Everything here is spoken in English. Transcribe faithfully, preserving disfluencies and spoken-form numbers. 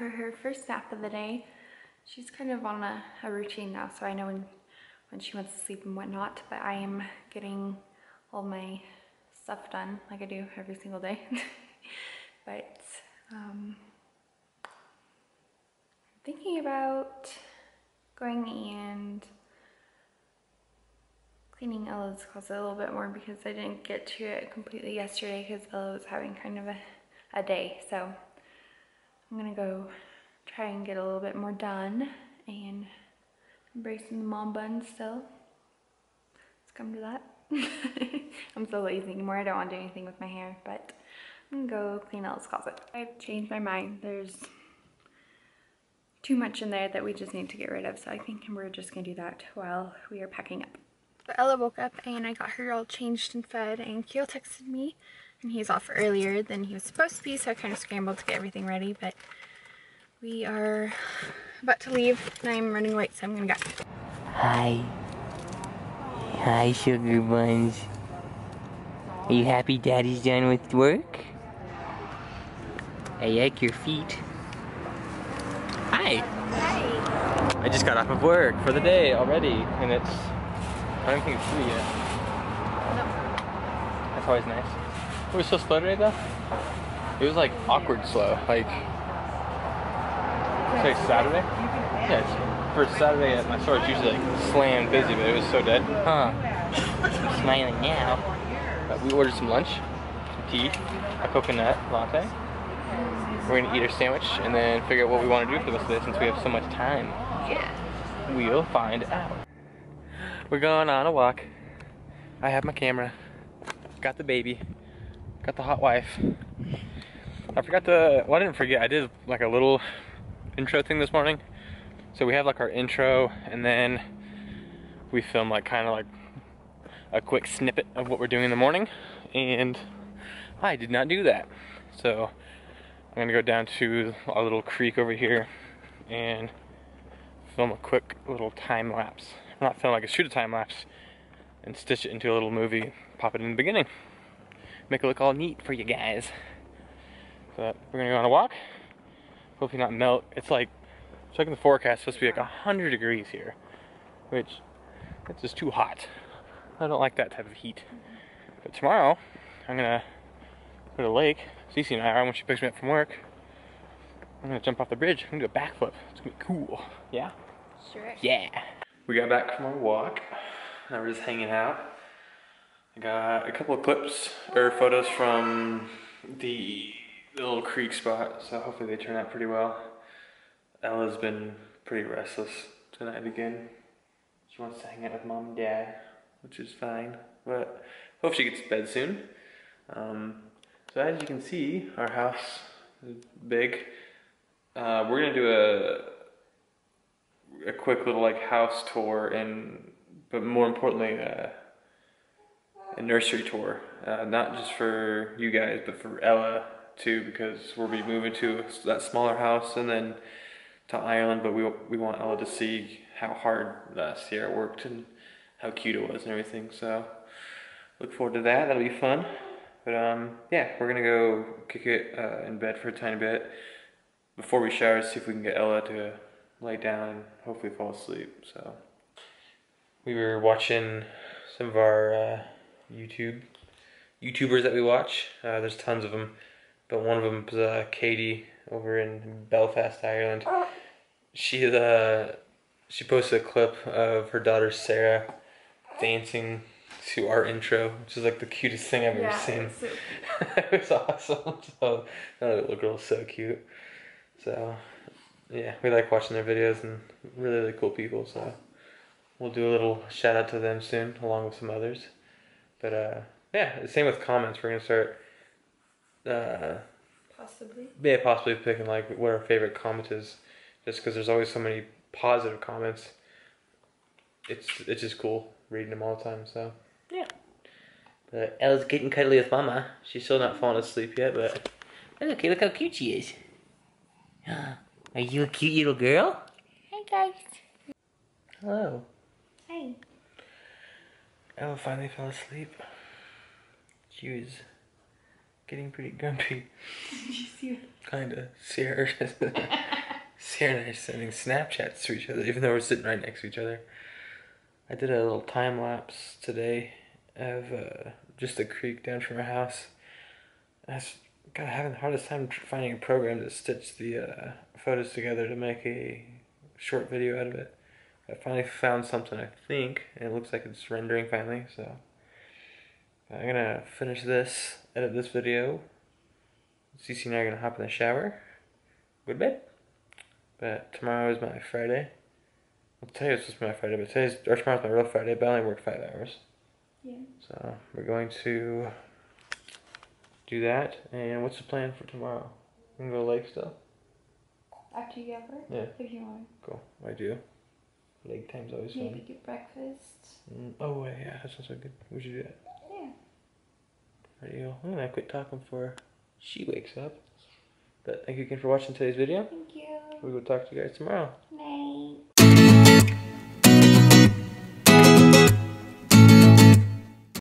for her first nap of the day. She's kind of on a, a routine now, so I know when, when she wants to sleep and whatnot, but I am getting all my stuff done like I do every single day. But um, I'm thinking about going and cleaning Ella's closet a little bit more because I didn't get to it completely yesterday because Ella was having kind of a, a day. So I'm gonna go try and get a little bit more done and embracing the mom bun still. It's come to that. I'm so lazy anymore. I don't want to do anything with my hair, but I'm gonna go clean Ella's closet. I've changed my mind. There's too much in there that we just need to get rid of. So I think we're just gonna do that while we are packing up. But Ella woke up and I got her all changed and fed, and Cale texted me and he's off earlier than he was supposed to be, so I kind of scrambled to get everything ready, but we are about to leave and I'm running late, so I'm gonna go. Hi. Hi, sugar buns. Are you happy daddy's done with work? I like your feet. Hi. Hi. I just got off of work for the day already and it's, I don't think it's through yet. No. That's always nice. It was so slow today though. It was like awkward slow. Like, today Saturday? Yeah, it's first Saturday at my store. It's usually like slam busy, but it was so dead. Huh. I'm smiling now. But we ordered some lunch, some tea, a coconut latte. We're gonna eat our sandwich and then figure out what we want to do for this day since we have so much time. Yeah. We'll find out. We're going on a walk. I have my camera. Got the baby. Got the hot wife. I forgot to, well I didn't forget, I did like a little intro thing this morning. So we have like our intro and then we film like kind of like a quick snippet of what we're doing in the morning. And I did not do that. So I'm gonna go down to our little creek over here and film a quick little time lapse. Not film like a shoot a time lapse and stitch it into a little movie, pop it in the beginning. Make it look all neat for you guys. But we're gonna go on a walk. Hopefully not melt. It's like, checking the forecast, it's supposed to be like one hundred degrees here, which it's just too hot. I don't like that type of heat. But tomorrow, I'm gonna go to the lake. Cece and I are, when she picks me up from work, I'm gonna jump off the bridge. I'm gonna do a backflip. It's gonna be cool. Yeah? Sure. Yeah. We got back from our walk, and we're just hanging out. I got a couple of clips, or photos from the, the little creek spot, so hopefully they turn out pretty well. Ella's been pretty restless tonight again. She wants to hang out with mom and dad, which is fine, but hope she gets to bed soon. Um, so as you can see, our house is big. Uh, we're gonna do a a quick little like house tour, and but more importantly uh, a nursery tour, uh, not just for you guys but for Ella too, because we'll be moving to that smaller house and then to Ireland, but we, we want Ella to see how hard uh, Sierra worked and how cute it was and everything, so look forward to that. That'll be fun. But um yeah, we're gonna go kick it uh, in bed for a tiny bit before we shower, see if we can get Ella to lay down and hopefully fall asleep. So we were watching some of our uh, YouTube YouTubers that we watch. Uh, there's tons of them, but one of them is uh, Katie over in Belfast, Ireland. She uh, she posted a clip of her daughter Sarah dancing to our intro, which is like the cutest thing I've yeah, ever seen. So it was awesome. So, that little girl's so cute. So. Yeah, we like watching their videos and really, really cool people, so we'll do a little shout out to them soon, along with some others. But uh, yeah, same with comments. We're gonna start uh, possibly yeah, possibly picking like what our favorite comment is, just because there's always so many positive comments. It's it's just cool reading them all the time. So yeah, but Ella's getting cuddly with Mama. She's still not falling asleep yet, but look, look how cute she is. Are you a cute little girl? Hi guys. Hello. Hi. Ella finally fell asleep. She was getting pretty grumpy. Did you see her? Kinda. Sierra. Sierra and I are sending Snapchats to each other, even though we're sitting right next to each other. I did a little time lapse today of uh, just a creek down from our house. I was kind of having the hardest time finding a program to stitch the uh, photos together to make a short video out of it. I finally found something, I think, and it looks like it's rendering finally, so I'm gonna finish this, edit this video. Cece and I are gonna hop in the shower, go to bed. But tomorrow is my Friday. Well, today was supposed to be my Friday, but today's, or tomorrow's my real Friday, but I only work five hours. Yeah. So we're going to do that. And what's the plan for tomorrow? We're gonna go to the lake still? After you get over? Yeah. If you want. Cool. I do. Leg time's always fun. Maybe get breakfast. Mm, oh, yeah, that sounds so good. We should do that. Yeah. Radio. I'm gonna quit talking before she wakes up. But thank you again for watching today's video. Thank you. We will talk to you guys tomorrow. Night.